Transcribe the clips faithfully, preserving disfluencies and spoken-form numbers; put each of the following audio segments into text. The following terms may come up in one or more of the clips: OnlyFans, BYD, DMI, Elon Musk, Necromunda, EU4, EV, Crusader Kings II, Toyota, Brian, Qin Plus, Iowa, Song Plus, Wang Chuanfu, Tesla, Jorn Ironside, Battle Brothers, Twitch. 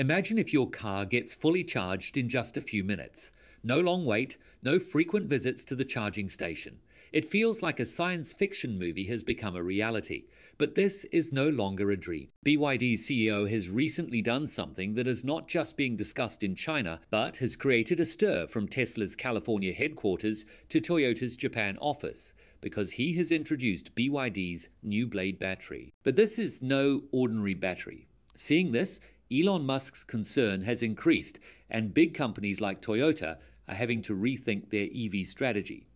Imagine if your car gets fully charged in just a few minutes. No long wait, no frequent visits to the charging station. It feels like a science fiction movie has become a reality, but this is no longer a dream. B Y D C E O has recently done something that is not just being discussed in China, but has created a stir from Tesla's California headquarters to Toyota's Japan office, because he has introduced B Y D's new Blade battery. But this is no ordinary battery. Seeing this, Elon Musk's concern has increased, and big companies like Toyota are having to rethink their E V strategy.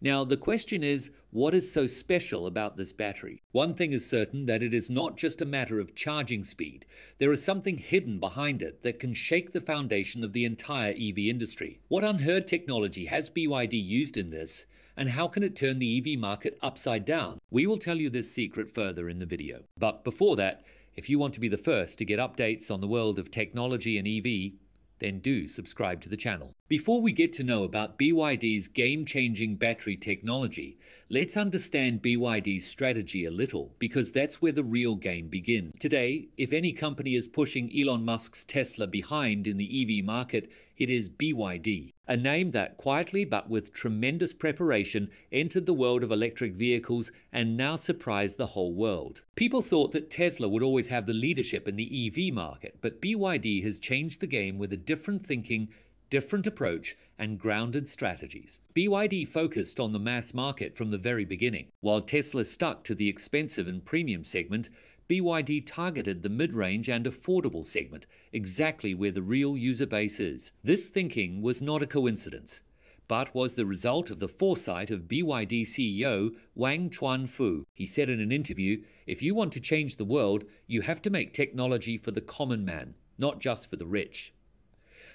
Now, the question is, what is so special about this battery? One thing is certain, that it is not just a matter of charging speed. There is something hidden behind it that can shake the foundation of the entire E V industry. What unheard technology has B Y D used in this, and how can it turn the E V market upside down? We will tell you this secret further in the video. But before that, if you want to be the first to get updates on the world of technology and E V, then do subscribe to the channel. Before we get to know about B Y D's game-changing battery technology, let's understand B Y D's strategy a little, because that's where the real game begins. Today, if any company is pushing Elon Musk's Tesla behind in the E V market, it is B Y D, a name that quietly but with tremendous preparation entered the world of electric vehicles and now surprised the whole world. People thought that Tesla would always have the leadership in the E V market, but B Y D has changed the game with a different thinking, different approach, and grounded strategies. B Y D focused on the mass market from the very beginning. While Tesla stuck to the expensive and premium segment, B Y D targeted the mid-range and affordable segment, exactly where the real user base is. This thinking was not a coincidence, but was the result of the foresight of B Y D C E O Wang Chuanfu. He said in an interview, "If you want to change the world, you have to make technology for the common man, not just for the rich."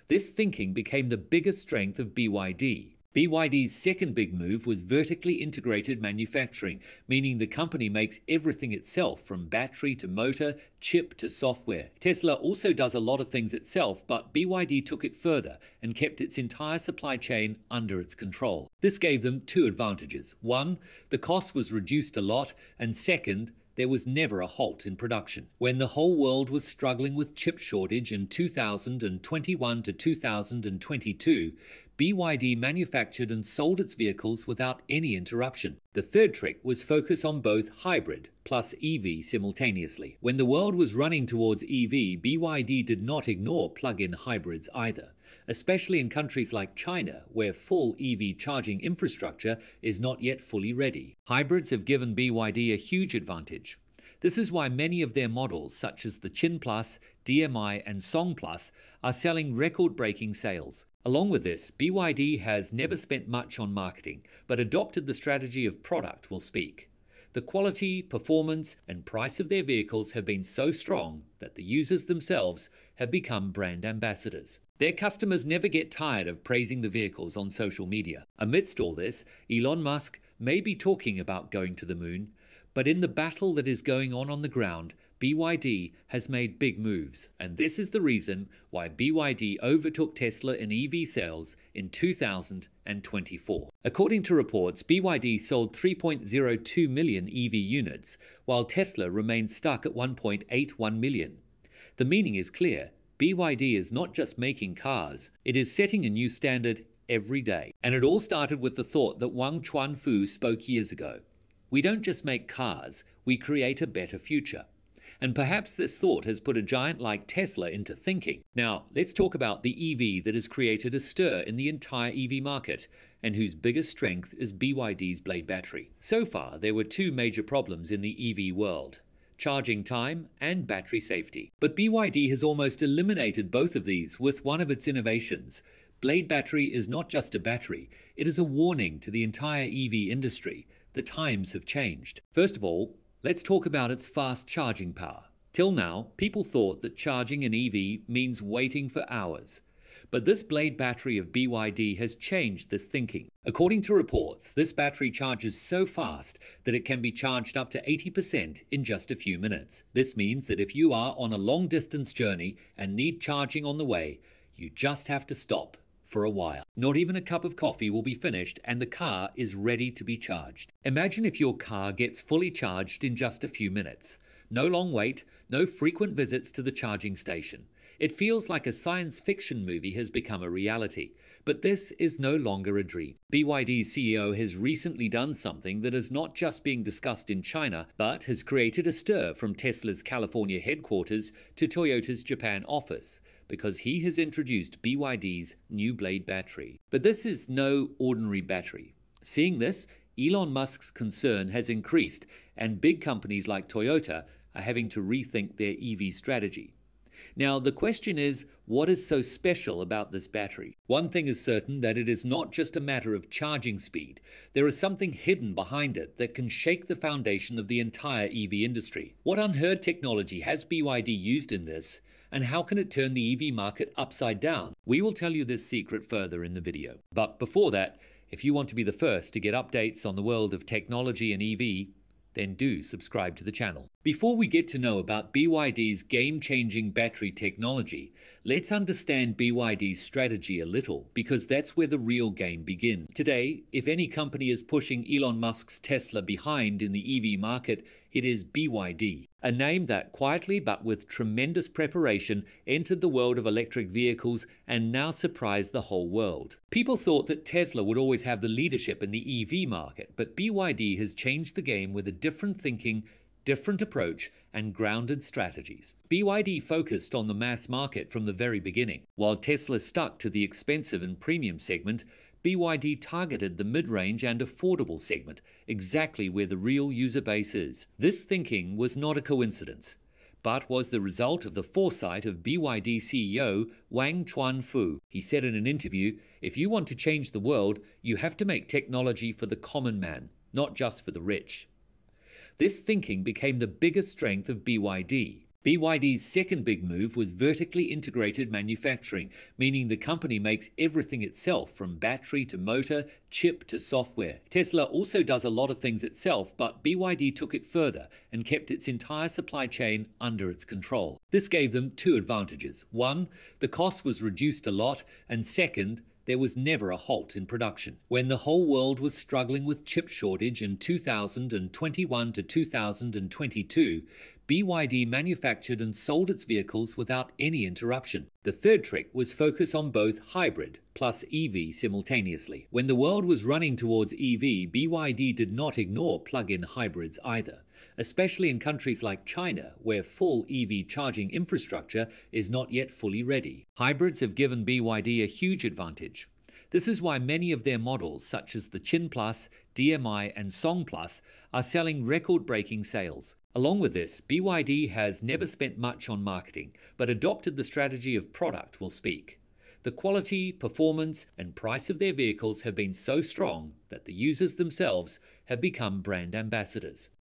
This thinking became the biggest strength of B Y D. B Y D's second big move was vertically integrated manufacturing, meaning the company makes everything itself, from battery to motor, chip to software. Tesla also does a lot of things itself, but B Y D took it further and kept its entire supply chain under its control. This gave them two advantages. One, the cost was reduced a lot, and second, there was never a halt in production. When the whole world was struggling with chip shortage in two thousand twenty-one to two thousand twenty-two, B Y D manufactured and sold its vehicles without any interruption. The third trick was focus on both hybrid plus E V simultaneously. When the world was running towards E V, B Y D did not ignore plug-in hybrids either, especially in countries like China, where full E V charging infrastructure is not yet fully ready. Hybrids have given B Y D a huge advantage. This is why many of their models, such as the Qin Plus, D M I, and Song Plus, are selling record-breaking sales. Along with this, B Y D has never spent much on marketing, but adopted the strategy of product will speak. The quality, performance, and price of their vehicles have been so strong that the users themselves have become brand ambassadors. Their customers never get tired of praising the vehicles on social media. Amidst all this, Elon Musk may be talking about going to the moon, but in the battle that is going on on the ground, B Y D has made big moves, and this is the reason why B Y D overtook Tesla in E V sales in two thousand twenty-four. According to reports, B Y D sold three point zero two million E V units, while Tesla remained stuck at one point eight one million. The meaning is clear. B Y D is not just making cars, it is setting a new standard every day. And it all started with the thought that Wang Chuanfu spoke years ago. We don't just make cars, we create a better future. And perhaps this thought has put a giant like Tesla into thinking. Now, let's talk about the E V that has created a stir in the entire E V market, and whose biggest strength is B Y D's Blade battery. So far, there were two major problems in the E V world: charging time and battery safety. But B Y D has almost eliminated both of these with one of its innovations. Blade battery is not just a battery, it is a warning to the entire E V industry. The times have changed. First of all, let's talk about its fast charging power. Till now, people thought that charging an E V means waiting for hours. But this Blade battery of B Y D has changed this thinking. According to reports, this battery charges so fast that it can be charged up to eighty percent in just a few minutes. This means that if you are on a long-distance journey and need charging on the way, you just have to stop for a while. Not even a cup of coffee will be finished, and the car is ready to be charged. Imagine if your car gets fully charged in just a few minutes. No long wait, no frequent visits to the charging station. It feels like a science fiction movie has become a reality, but this is no longer a dream. B Y D C E O has recently done something that is not just being discussed in China, but has created a stir from Tesla's California headquarters to Toyota's Japan office, because he has introduced B Y D's new Blade battery. But this is no ordinary battery. Seeing this, Elon Musk's concern has increased, and big companies like Toyota are having to rethink their E V strategy. Now, the question is, what is so special about this battery? One thing is certain, that it is not just a matter of charging speed. There is something hidden behind it that can shake the foundation of the entire E V industry. What unheard technology has B Y D used in this, and how can it turn the E V market upside down? We will tell you this secret further in the video. But before that, if you want to be the first to get updates on the world of technology and E V, then do subscribe to the channel. Before we get to know about B Y D's game-changing battery technology, let's understand B Y D's strategy a little, because that's where the real game begins. Today, if any company is pushing Elon Musk's Tesla behind in the E V market, it is B Y D, a name that quietly but with tremendous preparation entered the world of electric vehicles and now surprised the whole world. People thought that Tesla would always have the leadership in the E V market, but B Y D has changed the game with a different thinking, different approach, and grounded strategies. B Y D focused on the mass market from the very beginning. While Tesla stuck to the expensive and premium segment, B Y D targeted the mid-range and affordable segment, exactly where the real user base is. This thinking was not a coincidence, but was the result of the foresight of B Y D C E O Wang Chuanfu. He said in an interview, "If you want to change the world, you have to make technology for the common man, not just for the rich." This thinking became the biggest strength of B Y D. B Y D's second big move was vertically integrated manufacturing, meaning the company makes everything itself, from battery to motor, chip to software. Tesla also does a lot of things itself, but B Y D took it further and kept its entire supply chain under its control. This gave them two advantages. One, the cost was reduced a lot, and second, there was never a halt in production. When the whole world was struggling with chip shortage in two thousand twenty-one to two thousand twenty-two, B Y D manufactured and sold its vehicles without any interruption. The third trick was focus on both hybrid plus E V simultaneously. When the world was running towards E V, B Y D did not ignore plug-in hybrids either, especially in countries like China, where full E V charging infrastructure is not yet fully ready. Hybrids have given B Y D a huge advantage. This is why many of their models, such as the Qin Plus, D M I, and Song Plus, are selling record-breaking sales. Along with this, B Y D has never spent much on marketing, but adopted the strategy of product will speak. The quality, performance, and price of their vehicles have been so strong that the users themselves have become brand ambassadors.